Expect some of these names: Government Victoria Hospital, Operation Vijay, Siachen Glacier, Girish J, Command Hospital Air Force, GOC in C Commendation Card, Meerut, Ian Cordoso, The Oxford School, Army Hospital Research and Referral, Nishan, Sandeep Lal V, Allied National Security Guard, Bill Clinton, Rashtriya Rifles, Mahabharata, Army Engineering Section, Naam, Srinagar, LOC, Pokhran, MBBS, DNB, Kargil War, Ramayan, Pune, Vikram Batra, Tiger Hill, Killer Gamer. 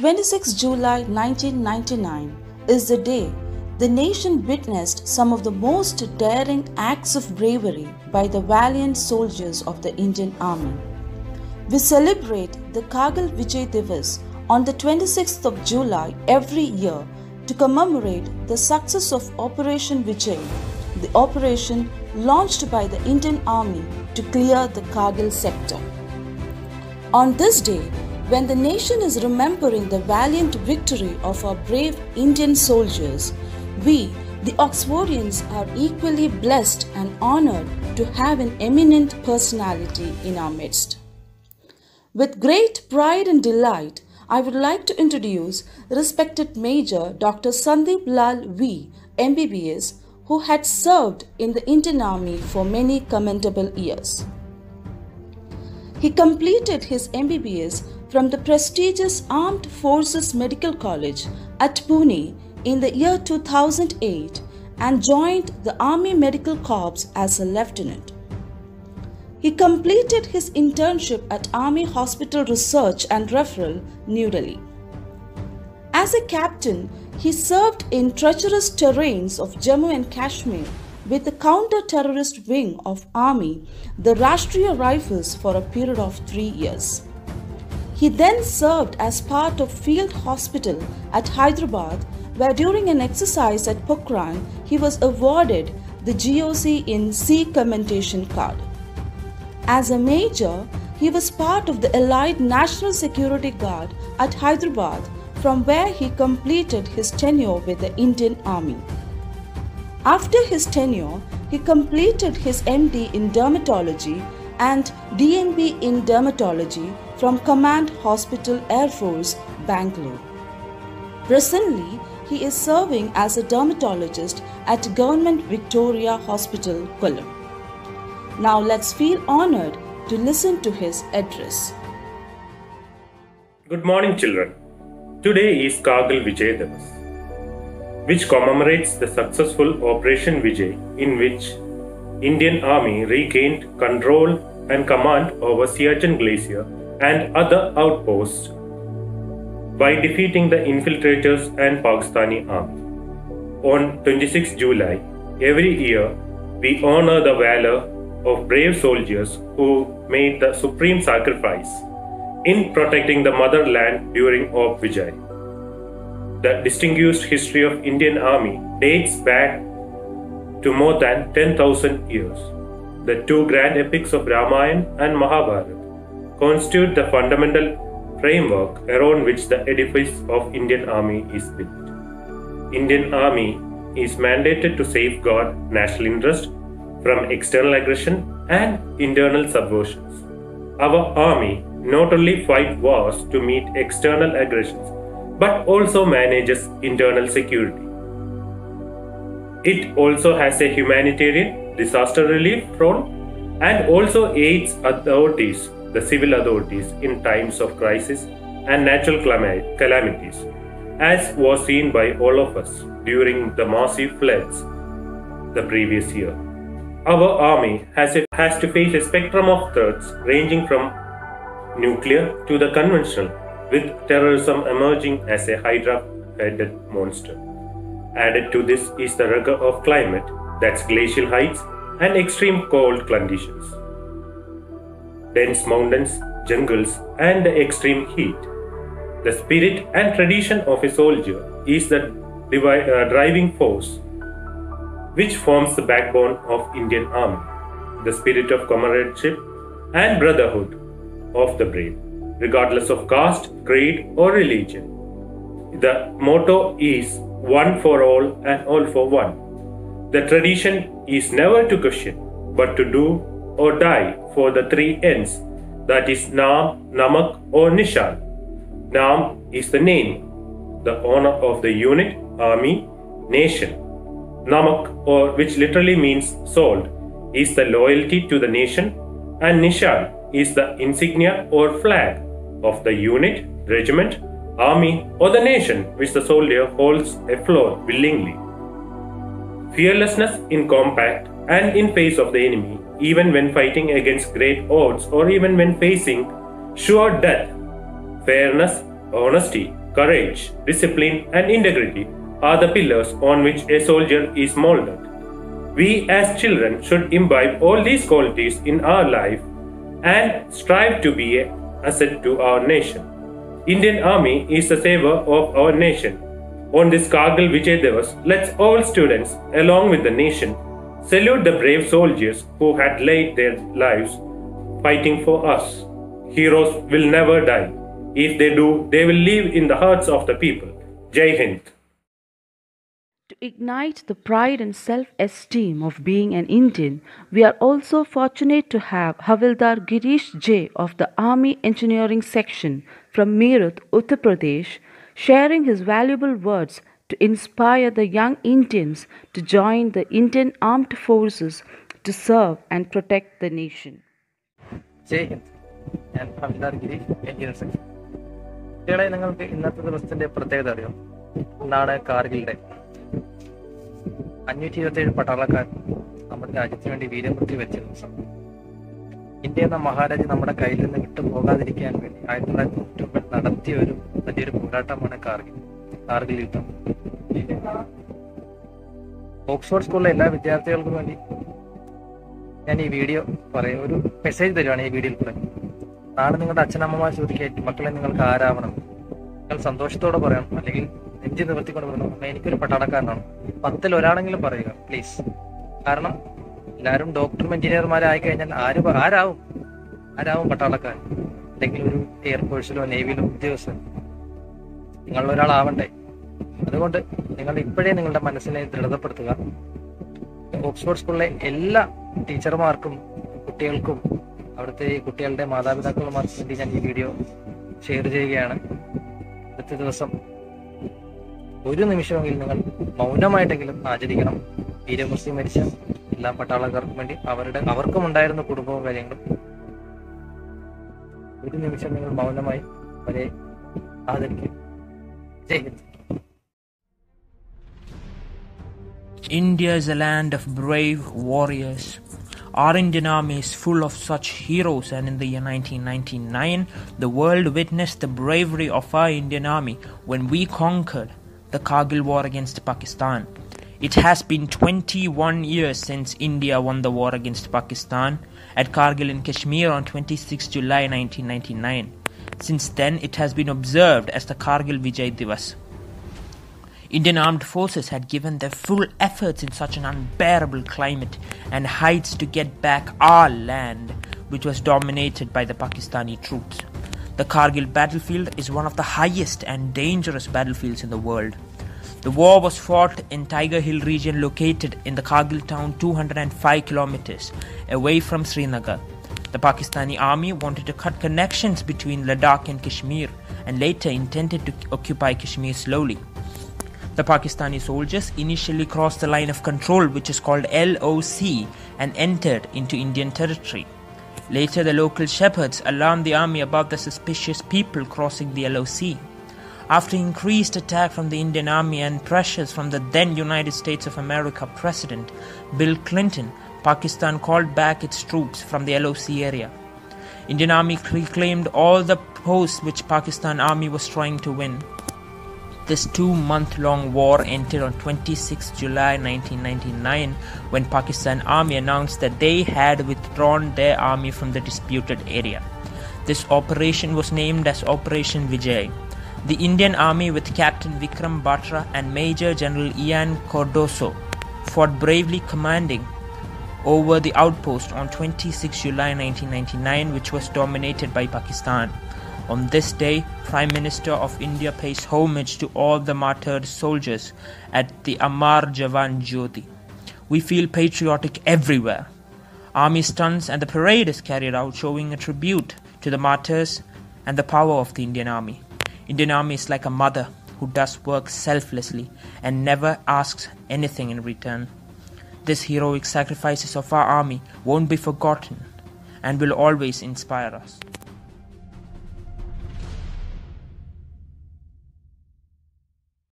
26 July 1999 is the day the nation witnessed some of the most daring acts of bravery by the valiant soldiers of the Indian Army. We celebrate the Kargil Vijay Diwas on the 26th of July every year to commemorate the success of Operation Vijay, the operation launched by the Indian Army to clear the Kargil sector. On this day, when the nation is remembering the valiant victory of our brave Indian soldiers, we, the Oxfordians, are equally blessed and honored to have an eminent personality in our midst. With great pride and delight, I would like to introduce respected Major Dr. Sandeep Lal V, MBBS, who had served in the Indian Army for many commendable years. He completed his MBBS from the prestigious Armed Forces Medical College at Pune in the year 2008 and joined the Army Medical Corps as a lieutenant. He completed his internship at Army Hospital Research and Referral, New Delhi. As a captain, he served in treacherous terrains of Jammu and Kashmir with the counter-terrorist wing of Army, the Rashtriya Rifles, for a period of 3 years. He then served as part of Field Hospital at Hyderabad, where during an exercise at Pokhran, he was awarded the GOC in C Commendation Card. As a major, he was part of the Allied National Security Guard at Hyderabad, from where he completed his tenure with the Indian Army. After his tenure, he completed his MD in Dermatology and DNB in Dermatology from Command Hospital Air Force, Bangalore. Presently, he is serving as a dermatologist at Government Victoria Hospital, Kollam. Now let's feel honored to listen to his address. Good morning, children. Today is Kargil Vijay Diwas, which commemorates the successful Operation Vijay, in which Indian Army regained control and command over Siachen Glacier and other outposts by defeating the infiltrators and Pakistani army. On 26 July, every year, we honor the valor of brave soldiers who made the supreme sacrifice in protecting the motherland during Op Vijay. The distinguished history of Indian Army dates back to more than 10,000 years. The two grand epics of Ramayan and Mahabharata constitute the fundamental framework around which the edifice of Indian Army is built. Indian Army is mandated to safeguard national interest from external aggression and internal subversions. Our army not only fights wars to meet external aggressions, but also manages internal security. It also has a humanitarian disaster relief front and also aids authorities, the civil authorities, in times of crisis and natural calamities, as was seen by all of us during the massive floods the previous year. Our army has to face a spectrum of threats ranging from nuclear to the conventional, with terrorism emerging as a hydra-headed monster. Added to this is the rigor of climate, that's glacial heights and extreme cold conditions, dense mountains, jungles, and the extreme heat. The spirit and tradition of a soldier is the driving force which forms the backbone of Indian Army. The spirit of comradeship and brotherhood of the brave, regardless of caste, creed, or religion. The motto is one for all and all for one. The tradition is never to question, but to do or die for the three ends, that is Naam, Namak, or Nishan. Naam is the name, the honor of the unit, army, nation. Namak, or which literally means sold, is the loyalty to the nation, and Nishan is the insignia or flag of the unit, regiment, army, or the nation which the soldier holds afloat willingly. Fearlessness in combat and in face of the enemy, even when fighting against great odds or even when facing sure death. Fairness, honesty, courage, discipline and integrity are the pillars on which a soldier is molded. We as children should imbibe all these qualities in our life and strive to be an asset to our nation. Indian Army is the savior of our nation. On this Kargil Vijay Diwas, let's all students, along with the nation, salute the brave soldiers who had laid their lives fighting for us. Heroes will never die. If they do, they will live in the hearts of the people. Jai Hind. To ignite the pride and self-esteem of being an Indian, we are also fortunate to have Havildar Girish J of the Army Engineering Section from Meerut, Uttar Pradesh, sharing his valuable words to inspire the young Indians to join the Indian Armed Forces to serve and protect the nation. Jai Hind. I am Havildar Girish, Engineering Section. Today, we will be in the Pradesh. Nada Kargil Day. Annuity Patalaka, Amanda Ajitandi Video Putivichel. India, the Maharaja Namada Kail and the Victor Boga, the Rikan, I do like to put Nadati, the Jirapurata Manakargi, Kargilitum. Oxford School, I love with their tail. Any video for a message the Johnny video play. Narning at Achanama should get Makalan Karavan. Sandosh Toda Paran, engine the Vatican, Manicure Patanakan, Patel Rangal Parega, please. Karnam, Larum Doctor, Engineer Maraikan, and Arab Adam Patanakan, Legal Air Force, Navy, Joseph. Ningalora Avante. I want to Ningaliped and Ningalda Manasin, the other Portugal. Oxford School, Ella, teacher Markum, Kutelkum, Avate, Kutel de Mada Vitakulmas, video, share Jayana. That is some. Within the mission, Mauna Maitaka, Ajadikam, Ida Musi Medicine, La Patala government, our commander in the Kurubo Varango. Within the mission, Mauna Mai, Pare, Adaki. Take it. India is a land of brave warriors. Our Indian Army is full of such heroes, and in the year 1999, the world witnessed the bravery of our Indian Army when we conquered the Kargil War against Pakistan. It has been 21 years since India won the war against Pakistan at Kargil in Kashmir on 26 July 1999. Since then, it has been observed as the Kargil Vijay Diwas. Indian Armed Forces had given their full efforts in such an unbearable climate and heights to get back our land, which was dominated by the Pakistani troops. The Kargil battlefield is one of the highest and dangerous battlefields in the world. The war was fought in Tiger Hill region located in the Kargil town 205 kilometers away from Srinagar. The Pakistani army wanted to cut connections between Ladakh and Kashmir and later intended to occupy Kashmir slowly. The Pakistani soldiers initially crossed the line of control, which is called LOC, and entered into Indian territory. Later, the local shepherds alarmed the army about the suspicious people crossing the LOC. After increased attack from the Indian army and pressures from the then United States of America President Bill Clinton, Pakistan called back its troops from the LOC area. Indian army reclaimed all the posts which Pakistan army was trying to win. This two-month-long war ended on 26 July 1999 when Pakistan Army announced that they had withdrawn their army from the disputed area. This operation was named as Operation Vijay. The Indian Army with Captain Vikram Batra and Major General Ian Cordoso fought bravely commanding over the outpost on 26 July 1999, which was dominated by Pakistan. On this day, Prime Minister of India pays homage to all the martyred soldiers at the Amar Jawan Jyoti. We feel patriotic everywhere. Army stunts and the parade is carried out, showing a tribute to the martyrs and the power of the Indian Army. Indian Army is like a mother who does work selflessly and never asks anything in return. This heroic sacrifices of our army won't be forgotten and will always inspire us.